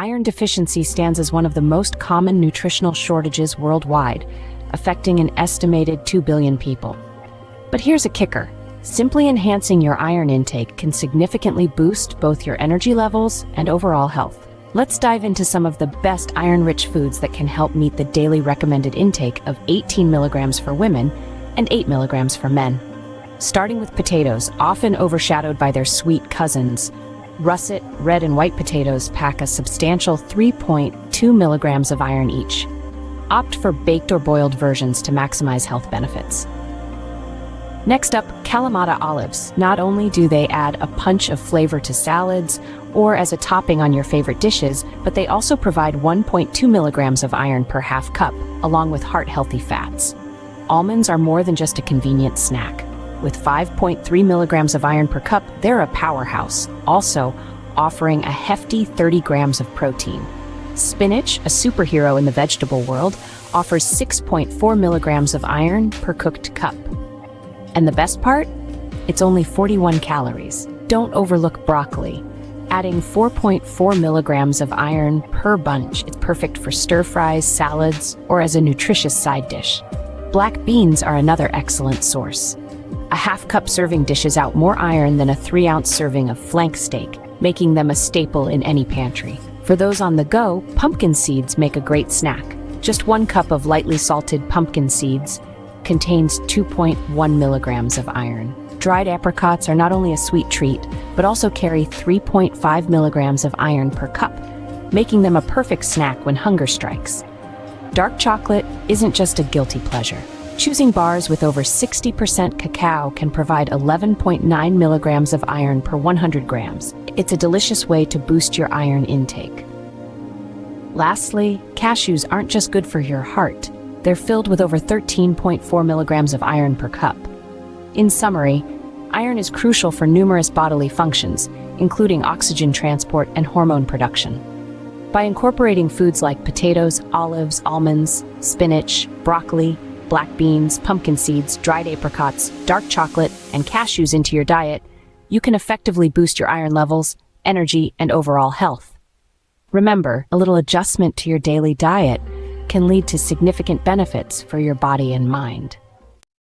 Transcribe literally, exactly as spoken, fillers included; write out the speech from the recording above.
Iron deficiency stands as one of the most common nutritional shortages worldwide, affecting an estimated two billion people. But here's a kicker. Simply enhancing your iron intake can significantly boost both your energy levels and overall health. Let's dive into some of the best iron-rich foods that can help meet the daily recommended intake of eighteen milligrams for women and eight milligrams for men. Starting with potatoes, often overshadowed by their sweet cousins, russet, red and white potatoes pack a substantial three point two milligrams of iron each. Opt for baked or boiled versions to maximize health benefits. Next up, Kalamata olives. Not only do they add a punch of flavor to salads or as a topping on your favorite dishes, but they also provide one point two milligrams of iron per half cup, along with heart-healthy fats. Almonds are more than just a convenient snack. With five point three milligrams of iron per cup, they're a powerhouse, also offering a hefty thirty grams of protein. Spinach, a superhero in the vegetable world, offers six point four milligrams of iron per cooked cup. And the best part? It's only forty-one calories. Don't overlook broccoli. Adding four point four milligrams of iron per bunch, it's perfect for stir fries, salads, or as a nutritious side dish. Black beans are another excellent source. A half-cup serving dishes out more iron than a three-ounce serving of flank steak, making them a staple in any pantry. For those on the go, pumpkin seeds make a great snack. Just one cup of lightly salted pumpkin seeds contains two point one milligrams of iron. Dried apricots are not only a sweet treat, but also carry three point five milligrams of iron per cup, making them a perfect snack when hunger strikes. Dark chocolate isn't just a guilty pleasure. Choosing bars with over sixty percent cacao can provide eleven point nine milligrams of iron per one hundred grams. It's a delicious way to boost your iron intake. Lastly, cashews aren't just good for your heart. They're filled with over thirteen point four milligrams of iron per cup. In summary, iron is crucial for numerous bodily functions, including oxygen transport and hormone production. By incorporating foods like potatoes, olives, almonds, spinach, broccoli, black beans, pumpkin seeds, dried apricots, dark chocolate, and cashews into your diet, you can effectively boost your iron levels, energy, and overall health. Remember, a little adjustment to your daily diet can lead to significant benefits for your body and mind.